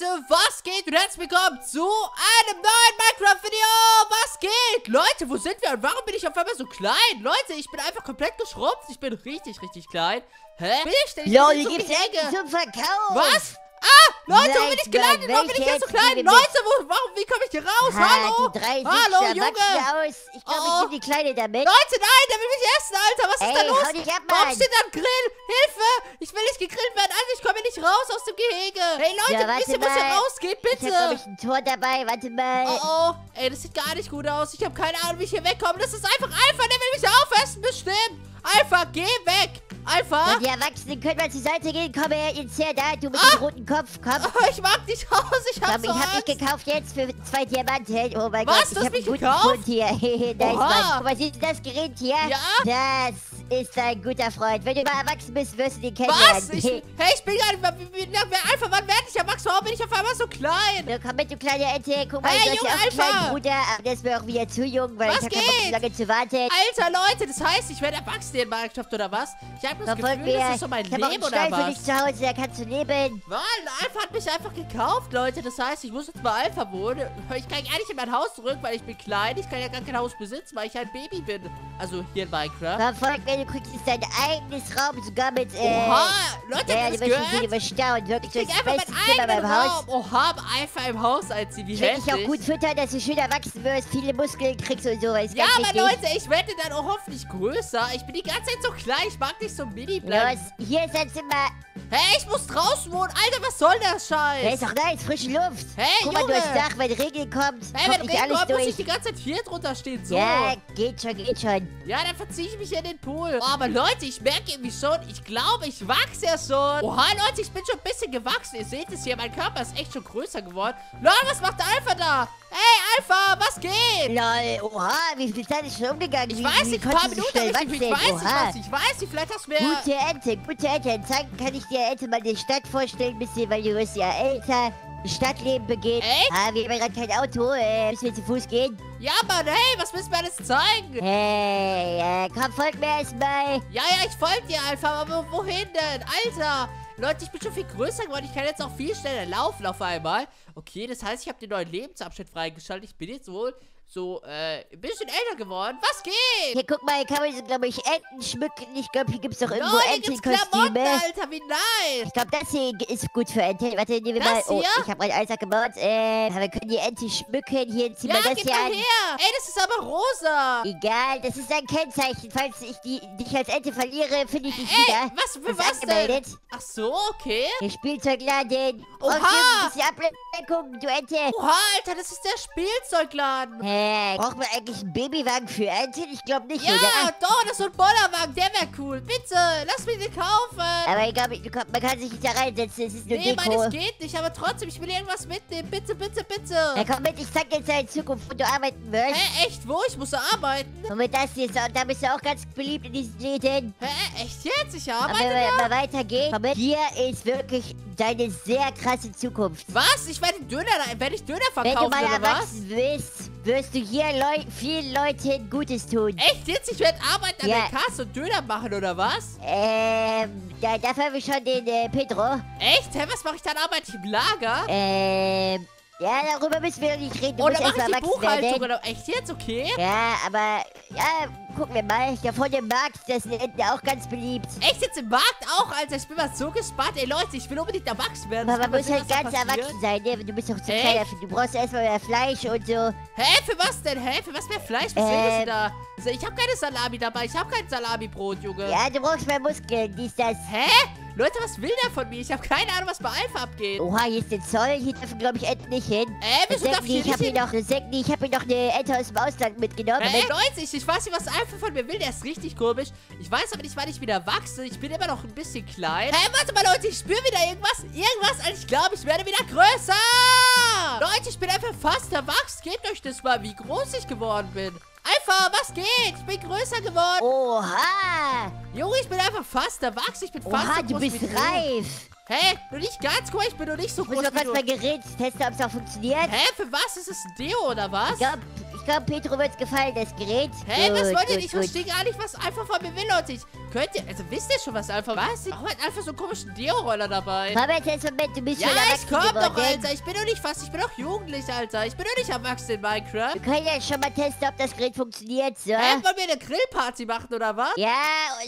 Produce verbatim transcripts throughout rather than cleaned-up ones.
Leute, was geht? Und herzlich willkommen zu einem neuen Minecraft-Video. Was geht? Leute, wo sind wir und warum bin ich auf einmal so klein? Leute, ich bin einfach komplett geschrumpft. Ich bin richtig, richtig klein. Hä? Bin ich denn? Jo, hier gibt's Egg zum Verkauf. Was? Ah, Leute, wo bin ich gelandet? Warum bin ich jetzt so klein? Leute, wo, warum, wie komme ich hier raus? Hallo? Hallo, Junge. Ich glaube, ich bin die Kleine damit. Leute, nein, der will mich essen, Alter. Was ist da los? Warum steht da ein Grill? Hilfe! Ich will nicht gegrillt werden. Also, ich komme hier nicht raus aus dem Gehege. Hey, Leute, wisst ihr, was hier rausgeht? Bitte. Ich habe, glaube ich, ein Tor dabei. Warte mal. Oh, oh. Ey, das sieht gar nicht gut aus. Ich habe keine Ahnung, wie ich hier wegkomme. Das ist einfach Alpha. Der will mich aufessen, bestimmt. Alpha, geh weg. Alpha. Und die Erwachsenen können mal zur Seite gehen. Komm her, jetzt her, da, du mit ah. dem roten Kopf, komm. Oh, ich mag dich raus, ich hab komm, so ich hab Angst. dich gekauft jetzt für zwei Diamanten. Oh mein Was, Gott, ich hab mich einen guten gekauft? Grund hier. Nice, Mann. Was ist das Gerät hier? Ja. Das ist ein guter Freund. Wenn du mal erwachsen bist, wirst du den kennenlernen. Was? Ich, hey, ich bin gar nicht mehr... Alpha, wann werde ich erwachsen? Warum bin ich auf einmal so klein? So, komm mit, du kleine Ente. Guck mal, hey, ich bin auch klein, Bruder. Aber das wäre auch wieder zu jung, weil was ich hab keinen Bock, so lange zu warten. Alter, Leute, das heißt, ich werde erwachsen in Minecraft, oder was? Ich hab das Gefühl, wir, das ist so mein Leben, oder was? Ich hab auch einen Stein für dich zu Hause, da kannst du leben. Mann, Alpha hat mich einfach gekauft, Leute. Das heißt, ich muss jetzt bei Alpha wohnen. Ich kann gar nicht in mein Haus zurück, weil ich bin klein. Ich kann ja gar kein Haus besitzen, weil ich ein Baby bin. Also hier in Minecraft. Man folgt mir, du kriegst jetzt dein eigenes Raum, sogar mit, äh... Oha, Leute, ja, das gehört. Ich krieg einfach mein eigenes Raum. Oha, Alpha im Haus als sie, wie heftig. Ich will dich auch gut füttern, dass du schön erwachsen wirst, viele Muskeln kriegst und so. Ja, aber Leute, ich werde dann auch hoffentlich größer. Ich bin die ganze Zeit so klein, ich mag nicht so mini bleiben. Los, hier ist ein Zimmer. Hey, ich muss draußen wohnen. Alter, was soll der Scheiß? Hey, ist doch nice, frische Luft. Hey, guck mal, Junge. Durchs Dach, wenn Regen kommt. Hey, wenn Regen kommt, durch. muss ich die ganze Zeit hier drunter stehen. So. Ja, geht schon, geht schon. Ja, dann verziehe ich mich in den Pool. Oh, aber Leute, ich merke irgendwie schon, ich glaube, ich wachse ja schon. Oha, Leute, ich bin schon ein bisschen gewachsen. Ihr seht es hier, mein Körper ist echt schon größer geworden. Leute, was macht der Alpha da? Hey, Alpha, was geht? Lol, oha, wie viel Zeit ist schon umgegangen? Ich wie, weiß nicht, ein paar Minuten. Ich, ich weiß nicht, was ich weiß nicht. Vielleicht hast du mir... Gute Ente, gute Ente. Zeigen kann ich dir Ente mal die Stadt vorstellen, ein bisschen, weil du bist ja älter, Stadtleben begeht. Echt? Ah, wir haben gerade kein Auto, äh, müssen wir zu Fuß gehen? Ja, Mann, hey, was müssen wir alles zeigen? Hey, äh, komm, folg mir erstmal. Ja, ja, ich folge dir einfach, aber wohin denn? Alter, Leute, ich bin schon viel größer geworden, ich kann jetzt auch viel schneller laufen auf einmal. Okay, das heißt, ich habe den neuen Lebensabschnitt freigeschaltet, ich bin jetzt wohl... So, äh, ein bisschen älter geworden. Was geht? Hier, guck mal, hier kann man so, glaube ich, Enten schmücken. Ich glaube, hier gibt es doch irgendwo no, Entenkostüme. Alter, wie nice. Ich glaube, das hier ist gut für Enten. Warte, nehmen wir das mal. Hier? Oh, ich habe meinen Alltag gebaut. Äh, wir können die Enten schmücken. Hier, zieh ja, mal das hier mal an. Her. Ey, das ist aber rosa. Egal, das ist ein Kennzeichen. Falls ich die, dich als Ente verliere, finde ich dich Ey, wieder. was für das was denn? Ach so, okay. Der Spielzeugladen. Oha. Oh, stimmt, Ablenkung, du Ente. Oha, Alter, das ist der Spielzeugladen. Hey. Braucht man eigentlich einen Babywagen für Enten? Ich glaube nicht, ja, oder? Ja, doch, das ist ein Bollerwagen, der wäre cool. Bitte, lass mich den kaufen. Aber ich glaube, man kann sich nicht da reinsetzen, es ist nur nee, Deko. Nee, Mann, das geht nicht, aber trotzdem, ich will irgendwas mitnehmen. Bitte, bitte, bitte. Ja, komm mit, ich zeig dir jetzt in Zukunft, wo du arbeiten wirst. Hä, echt, wo? Ich muss da arbeiten. Und mit das hier, da bist du auch ganz beliebt in diesen Läden. Hä, echt jetzt? Ich arbeite aber wenn wir mal weitergehen, komm mit, hier ist wirklich deine sehr krasse Zukunft. Was? Ich werde Döner, werde ich Döner verkaufen, oder was? Wenn du mal erwachsen bist, wirst du hier Leu vielen Leuten Gutes tun. Echt jetzt? Ich werde arbeiten an ja. der Kasse und Döner machen, oder was? Ähm, da, dafür haben wir schon den äh, Pedro. Echt? Hä, was mache ich dann? Arbeite ich im Lager? Ähm, ja, darüber müssen wir nicht reden. Du oder mache ich die Buchhaltung? Oder? Echt jetzt? Okay. Ja, aber, ja, gucken wir mal. Da vorne im Markt, das ist auch ganz beliebt. Echt jetzt im Markt auch? Alter, ich bin mal so gespannt. Ey, Leute, ich will unbedingt erwachsen werden. Aber man muss halt ganz erwachsen sein, ne? Du bist doch zu klein dafür. Du brauchst erstmal mehr Fleisch und so. Hä, für was denn? Hä, für was mehr Fleisch? Was ähm, willst du da? Ich hab keine Salami dabei. Ich hab kein Salamibrot, Junge. Ja, du brauchst mehr Muskeln. Dies, das. Hä? Leute, was will der von mir? Ich habe keine Ahnung, was bei Alpha abgeht. Oha, hier ist der Zoll. Hier dürfen, glaube ich, Enten nicht hin. Äh, wir sind auf hier nicht hin. Ich habe mir noch eine Ente aus dem Ausland mitgenommen. Äh, ey, Leute, ich, ich weiß nicht, was Alpha von mir will. Der ist richtig komisch. Ich weiß aber nicht, wann ich wieder wachse. Ich bin immer noch ein bisschen klein. Hey, warte mal, Leute. Ich spüre wieder irgendwas. Irgendwas. Also, ich glaube, ich werde wieder größer. Leute, ich bin einfach fast erwachsen. Gebt euch das mal, wie groß ich geworden bin. Alpha, was geht? Ich bin größer geworden. Oha. Junge, ich bin einfach fast erwachsen. Ich bin fast Oha, so groß du bist wie reif. Hä? Hey, nur nicht ganz cool. Ich bin nur nicht so groß. Ich muss noch ganz mal Gerät testen, ob es auch funktioniert. Hä? Für was? Ist es ein Deo oder was? Ich glaub, ich glaube, Petro wird's gefallen, das Gerät. Hä, hey, das wollt ihr nicht verstehen? Gar nicht, was Alpha von mir will, Leute. Könnt ihr, also wisst ihr schon, was Alpha was? Ich habe halt einfach so einen komischen Deo-Roller dabei. Komm jetzt erstmal mit, du bist ja, schon erwachsen geworden. Ja, ich komm doch, Alter. Ich bin doch nicht fast, ich bin doch jugendlich, Alter. Ich bin doch nicht erwachsen in Minecraft. Wir können ja schon mal testen, ob das Gerät funktioniert, so. Hä, wollen wir eine Grillparty machen, oder was? Ja,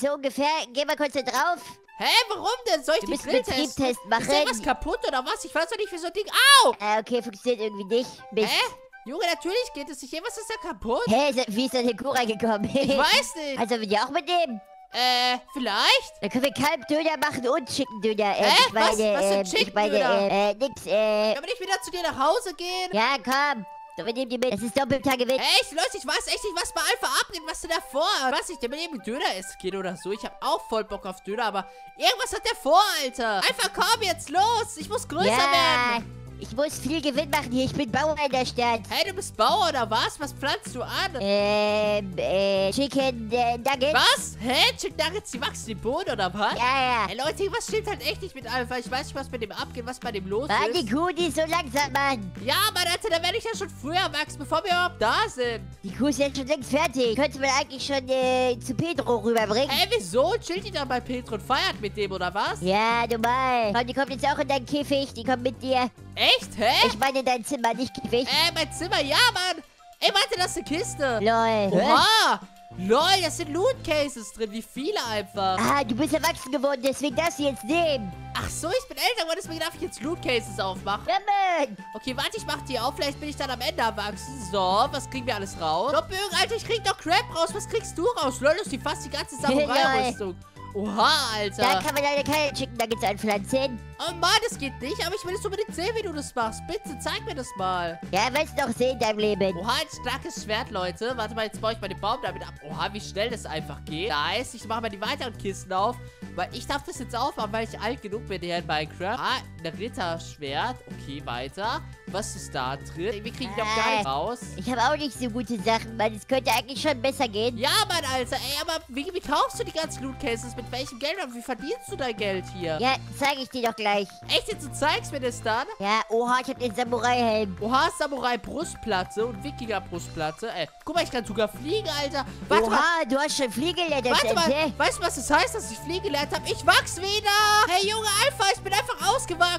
so ungefähr. Geh mal kurz da drauf. Hä, hey, warum denn? Soll ich den Grilltest machen? Ist irgendwas kaputt oder was? Ich weiß doch nicht, wie so ein Ding... Au! Äh, okay, funktioniert irgendwie nicht. Mist. Hä? Junge, natürlich geht es nicht. Irgendwas ist da kaputt. Hä, hey, wie ist da der Kura gekommen? Ich weiß nicht. Also wir die auch mitnehmen? Äh, vielleicht? Dann können wir Kalbdöner machen und Chickendöner. Äh, Hä? Was? Meine, was für ein Chickendöner? Äh, äh, nix, äh... Kann man nicht wieder zu dir nach Hause gehen? Ja, komm. So, wir nehmen die mit. Das ist doppelter Gewinn. Echt, Leute, ich weiß echt nicht, was bei Alpha abgeht, was du da vorhast. Was ich denn mit dem Döner essen geht oder so. Ich habe auch voll Bock auf Döner, aber irgendwas hat der vor, Alter. Alpha, komm jetzt los. Ich muss größer ja. werden. Ich muss viel Gewinn machen hier. Ich bin Bauer in der Stadt. Hey, du bist Bauer oder was? Was pflanzt du an? Ähm, äh, Chicken äh, Nuggets. Was? Hä? Chicken Nuggets, die wachsen im Boden oder was? Ja, ja. Hey, Leute, was stimmt halt echt nicht mit Alpha. Ich weiß nicht, was bei dem abgeht, was bei dem los Mann, ist. Mann, die Kuh, die ist so langsam, Mann. Ja, Mann, Alter, da werde ich ja schon früher wachsen, bevor wir überhaupt da sind. Die Kuh ist jetzt schon längst fertig. Könnte man eigentlich schon, äh, zu Pedro rüberbringen. Hey, wieso? Chillt die dann bei Pedro und feiert mit dem, oder was? Ja, normal. Komm, die kommt jetzt auch in deinen Käfig. Die kommt mit dir. Echt? Hä? Ich meine dein Zimmer, nicht Gewicht. Äh, mein Zimmer, ja, Mann. Ey, warte, das ist eine Kiste. Lol. Oha. Lol, das sind Loot-Cases drin. Wie viele einfach. Ah, du bist erwachsen geworden, deswegen darfst du jetzt nehmen. Ach so, ich bin älter geworden, deswegen darf ich jetzt Loot-Cases aufmachen. Ja, Mann. Okay, warte, ich mach die auf. Vielleicht bin ich dann am Ende erwachsen. So, was kriegen wir alles raus? Doppelbögen, Alter, ich krieg doch Crap raus. Was kriegst du raus? Lol, das ist die fast die ganze Samurai-Rüstung. Oha, Alter. Da kann man leider keine Chicken Nuggets einpflanzen. Oh Mann, das geht nicht, aber ich will es unbedingt sehen, wie du das machst. Bitte, zeig mir das mal. Ja, willst du doch sehen in deinem Leben. Oha, ein starkes Schwert, Leute. Warte mal, jetzt baue ich mal den Baum damit ab. Oha, wie schnell das einfach geht. Nice, ich mache mal die weiteren Kisten auf. Weil ich darf das jetzt aufmachen, weil ich alt genug bin hier in Minecraft. Ah, ein Ritterschwert. Okay, weiter. Was ist da drin? Wir kriegen ah, doch gar nicht raus. Ich habe auch nicht so gute Sachen, Mann. Es könnte eigentlich schon besser gehen. Ja, Mann, Alter. Ey, aber wie, wie kaufst du die ganzen Loot-Cases? Mit welchem Geld? Und wie verdienst du dein Geld hier? Ja, zeige ich dir doch gleich. Echt jetzt? Du zeigst mir das dann? Ja, oha, ich habe den Samurai-Helm. Oha, Samurai-Brustplatte und Wikinger-Brustplatte. Ey, guck mal, ich kann sogar fliegen, Alter. Warte oha, mal. Du hast schon Fliegeländer. Warte mal, äh? weißt du, was das heißt, dass ich Fliegeländer habe? Ich wachs wieder. Hey, Junge, Alpha, ich bin einfach ausgewachsen.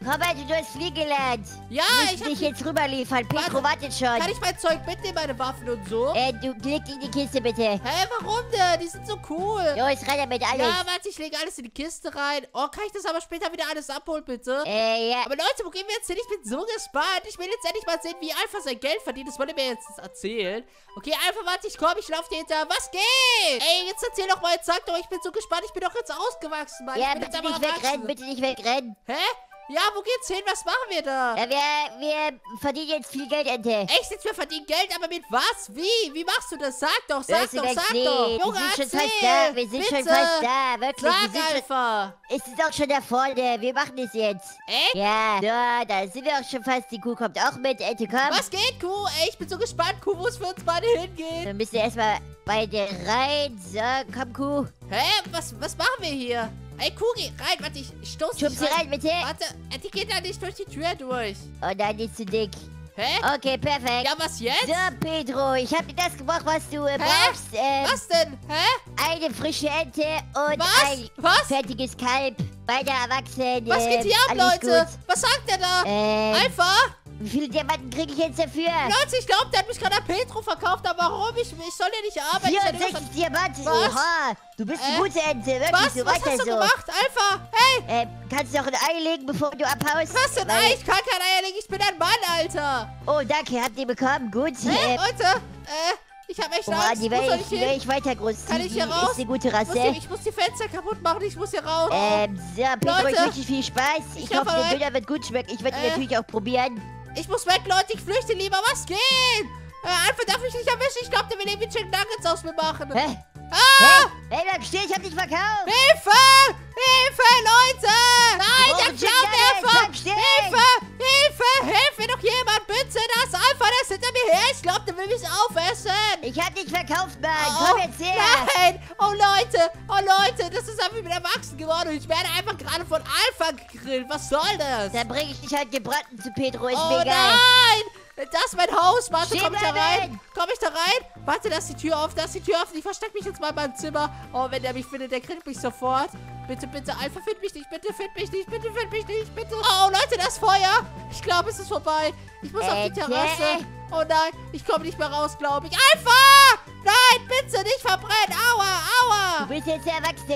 Komm, Alter, du hast Fliegeländer. Ja, ich muss dich jetzt rüberliefern. Pedro wartet schon. Kann ich mein Zeug mitnehmen, meine Waffen und so? Äh, du leg die in die Kiste bitte. Hä, hey, warum denn? Die sind so cool. Jo, ich rein damit alles. Ja, warte, ich lege alles in die Kiste rein. Oh, kann ich das aber später wieder alles abholen, bitte? Äh, ja. Aber Leute, wo gehen wir jetzt hin? Ich bin so gespannt. Ich will jetzt endlich mal sehen, wie Alpha sein Geld verdient. Das wollte mir jetzt erzählen. Okay, Alpha, warte, ich komme. Ich laufe dir hinter. Was geht? Ey, jetzt erzähl doch mal. Jetzt sag doch, ich bin so gespannt. Ich bin doch jetzt ausgewachsen, Mann. Ja, ich bin bitte jetzt nicht wegrennen. Bitte nicht wegrennen. Hä? Ja, wo geht's hin? Was machen wir da? Ja, wir, wir verdienen jetzt viel Geld, Ente. Echt jetzt? Wir verdienen Geld, aber mit was? Wie? Wie machst du das? Sag doch, sag doch, sag doch. Junge, erzähl. Wir sind schon fast da, wir sind schon fast da. Wirklich, sag einfach. Es ist auch schon da vorne. Wir machen das jetzt. Echt? Ja, ja, da sind wir auch schon fast. Die Kuh kommt auch mit, Ente, komm. Was geht, Kuh? Ey, ich bin so gespannt, Kuh, wo es für uns beide hingeht. Wir müssen erstmal bei dir rein. So, komm, Kuh. Hä? Was, was machen wir hier? Ey, Kuh, geh rein, warte, ich stoß dich rein. rein, bitte. Warte, die geht da nicht durch die Tür durch. Oh nein, die ist zu dick. Hä? Okay, perfekt. Ja, was jetzt? So, Pedro, ich hab dir das gebracht, was du äh, brauchst. Ähm, was denn? Hä? Eine frische Ente und was? ein was? fertiges Kalb. Beide erwachsen. Was geht hier ähm, ab, Leute? Gut. Was sagt der da? Ähm, Alpha? Wie viele Diamanten kriege ich jetzt dafür? Leute, ich glaube, der hat mich gerade an Pedro verkauft, aber warum? Ich, ich soll ja nicht arbeiten. vierundsechzig Diamanten, oha. Du bist äh, eine gute Ente, wirklich. Was, so was weiter hast du so. gemacht, Alpha? Hey! Äh, kannst du auch ein Ei legen, bevor du abhaust? Was denn Ei? Ich kann kein Ei legen, ich bin ein Mann, Alter. Oh, danke, habt ihr bekommen, gut. Hä, äh, Leute, äh... Ich hab echt Angst. Die Welt ich, ich weiter groß. Kann ich hier raus? Ist eine gute Rasse. Ich muss, hier, ich muss die Fenster kaputt machen. Ich muss hier raus. Ähm, so, Pedro, ich wünsche viel Spaß. Ich, ich hoffe, der Döner wird gut schmecken. Ich werde äh, ihn natürlich auch probieren. Ich muss weg, Leute. Ich flüchte lieber. Was geht? Äh, einfach darf ich nicht erwischen. Ich glaube, der will irgendwie Chicken Nuggets aus mir machen. Hä? Ah! Hey, bleib stehen. Ich hab dich verkauft. Hilfe! Hilfe, Leute! Nein, der Clown-Werfer! Hilfe! Hilfe! Hilf mir doch jemand, bitte! Das Alpha, der ist hinter mir her! Ich glaube, der will mich aufessen! Ich hab dich verkauft, Mann! Oh, komm jetzt her! Nein! Oh, Leute! Oh, Leute! Das ist einfach wieder erwachsen geworden und ich werde einfach gerade von Alpha gegrillt! Was soll das? Dann bringe ich dich halt gebraten zu Pedro, ist mir egal! Oh, nein! Das ist mein Haus. Warte, komm ich da rein? Komm ich da rein? Warte, da ist die Tür auf, da ist die Tür auf. Ich verstecke mich jetzt mal in meinem Zimmer. Oh, wenn der mich findet, der kriegt mich sofort. Bitte, bitte, einfach find mich nicht. Bitte, find mich nicht. Bitte, find mich nicht. Bitte. Oh, Leute, das Feuer. Ich glaube, es ist vorbei. Ich muss auf die Terrasse. Oh nein, ich komme nicht mehr raus, glaube ich. Einfach! Nein, bitte nicht verbrennen. Aua, aua. Du bist jetzt erwachsen.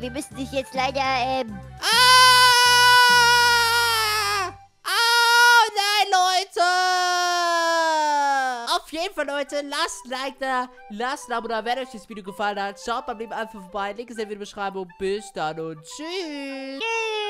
Wir müssen dich jetzt leider, ähm... Ah! Oh nein, Leute! Auf jeden Fall, Leute, lasst ein Like da, lasst ein Abo da, wenn euch das Video gefallen hat. Schaut beim Leben einfach vorbei. Link ist in der Videobeschreibung. Bis dann und tschüss. Tschüss.